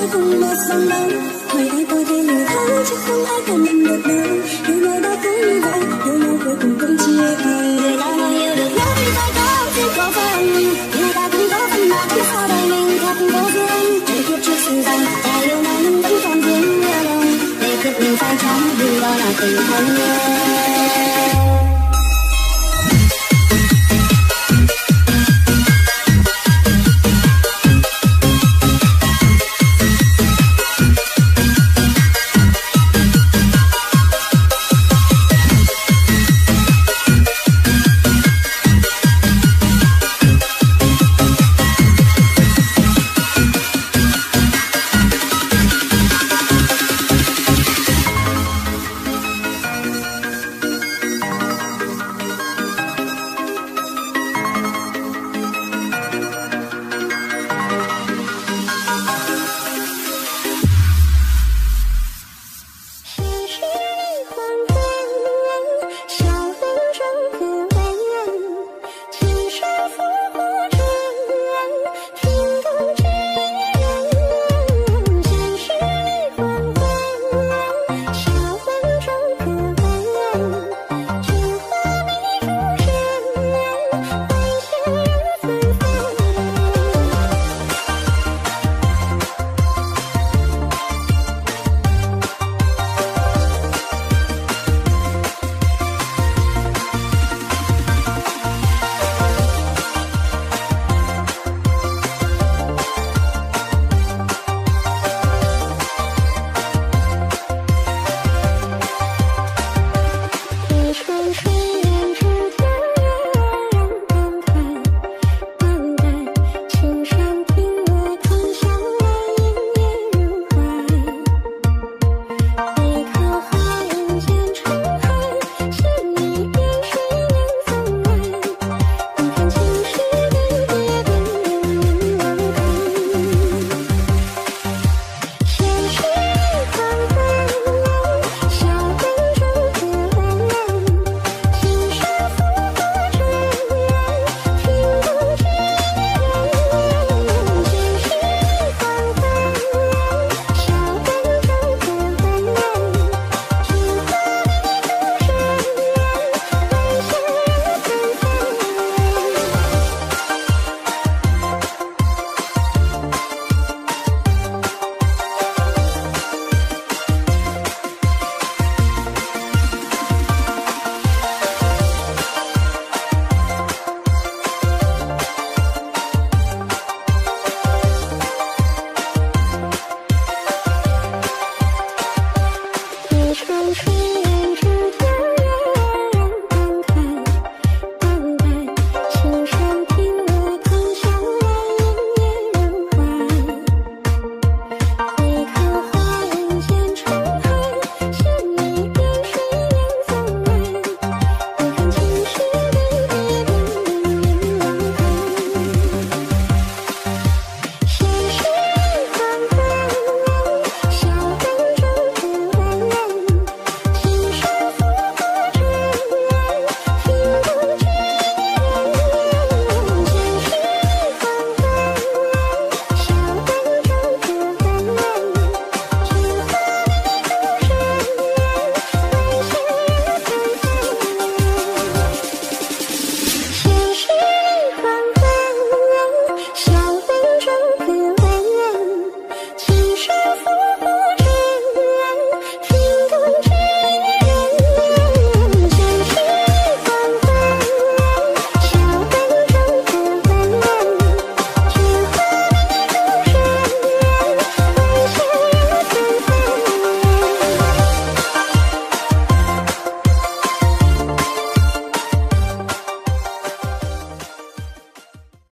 nói cùng một dòng nắng. Người thấy tôi đi người thấu chứ không ai cần mình được đâu. Yêu nhau đã cứ như vậy, yêu nhau cuối cùng cũng chia tay. Người ta không yêu được nếu như ta có thì có phần mình. Người ta cũng có phần mà phía sau đời mình thật vô duyên. Để kiếp trước sinh ra, ta yêu nhau nhưng vẫn còn vướng mưa đông. Để kiếp mình sai trái, vì đó là tình thân yêu.